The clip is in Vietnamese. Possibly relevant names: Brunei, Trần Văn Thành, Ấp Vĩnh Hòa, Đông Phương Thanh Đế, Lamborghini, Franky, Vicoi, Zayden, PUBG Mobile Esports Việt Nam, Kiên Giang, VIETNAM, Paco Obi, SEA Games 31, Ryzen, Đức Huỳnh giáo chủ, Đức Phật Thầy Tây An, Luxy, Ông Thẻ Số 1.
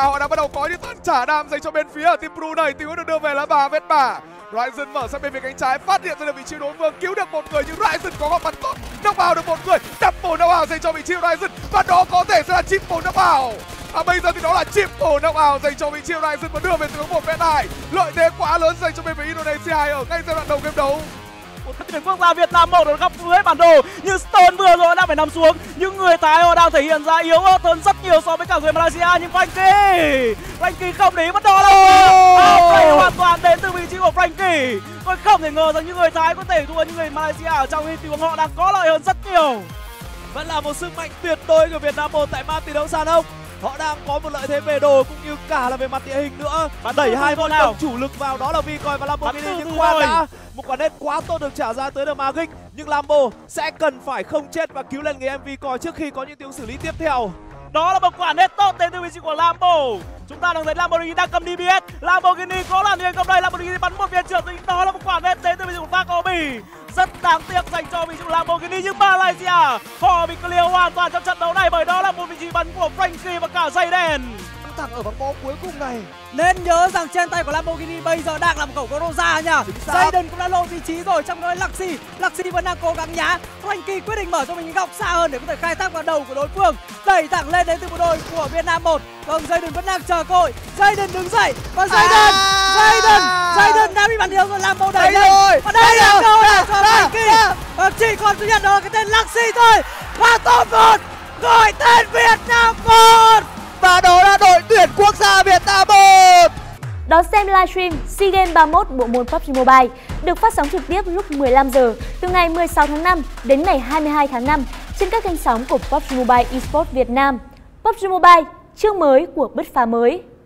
và họ đã bắt đầu có những tấn trả đam dành cho bên phía ở team Brunei. Tình huống được đưa về là bà vết bà. Ryzen mở sang bên phía cánh trái, phát hiện ra được vị trí đối phương, cứu được một người nhưng Ryzen có góc bắn tốt, knock vào được một người, đập bổ knock vào dành cho vị trí Ryzen và đó có thể sẽ là chip bổ knock vào. Và bây giờ thì đó là chip bổ knock vào dành cho vị trí Ryzen và đưa về từ hướng một bên này, lợi thế quá lớn dành cho bên phía Indonesia ở ngay giai đoạn đầu game đấu. Tuyển quốc gia Việt Nam một ở góc dưới bản đồ như Stone vừa rồi đã phải nằm xuống. Những người Thái họ đang thể hiện ra yếu ớt hơn rất nhiều so với cả người Malaysia, nhưng Franky không để ý mất đó đâu. Đây hoàn toàn đến từ vị trí của Franky. Tôi không thể ngờ rằng những người Thái có thể thua những người Malaysia ở trong khi tình huống họ đang có lợi hơn rất nhiều. Vẫn là một sức mạnh tuyệt đối của Việt Nam một tại màn thi đấu sàn ông. Họ đang có một lợi thế về đồ cũng như cả là về mặt địa hình nữa. Và đẩy hai con đồng chủ lực vào đó là Vicoi và Lamborghini, nhưng qua đã một quả nét quá tốt được trả ra tới được Magic. Nhưng Lambo sẽ cần phải không chết và cứu lên người em Vicoi trước khi có những tiếng xử lý tiếp theo. Đó là một quả nét tốt đến từ vị trí của Lambo. Chúng ta đang thấy Lamborghini đang cầm DBS. Lamborghini có làm gì không đây? Lamborghini bắn một viên trượt. Đó là một quả nét đến từ vị trí của Paco Obi. Rất đáng tiếc dành cho vị trí của Lamborghini, nhưng Malaysia họ bị clear hoàn toàn trong trận đấu này bởi đó là một vị trí bắn của Franky và cả Zayden. Căng thẳng ở vòng bó cuối cùng này. Nên nhớ rằng trên tay của Lamborghini bây giờ đang là một cẩu có rosa nhá. Zayden cũng đã lộ vị trí rồi, trong đó Luxy vẫn đang cố gắng nhá. Franky quyết định mở cho mình góc xa hơn để có thể khai thác vào đầu của đối phương, đẩy thẳng lên đến từ bộ đội của Việt Nam 1. Còn Zayden vẫn đang chờ cơ hội. Zayden đứng dậy và Zayden đã bị bắn thiếu rồi. Lambo đẩy lên và đây là cơ hội cho Franky. Và chỉ còn duy nhất đó cái tên Luxy thôi. Qua top 1 gọi tên Việt Nam 1 và đó là đội tuyển quốc gia Việt Nam 1. Đón xem livestream SEA Games 31 bộ môn PUBG Mobile được phát sóng trực tiếp lúc 15 giờ từ ngày 16 tháng 5 đến ngày 22 tháng 5 trên các kênh sóng của PUBG Mobile Esports Việt Nam. PUBG Mobile, chương mới của bứt phá mới.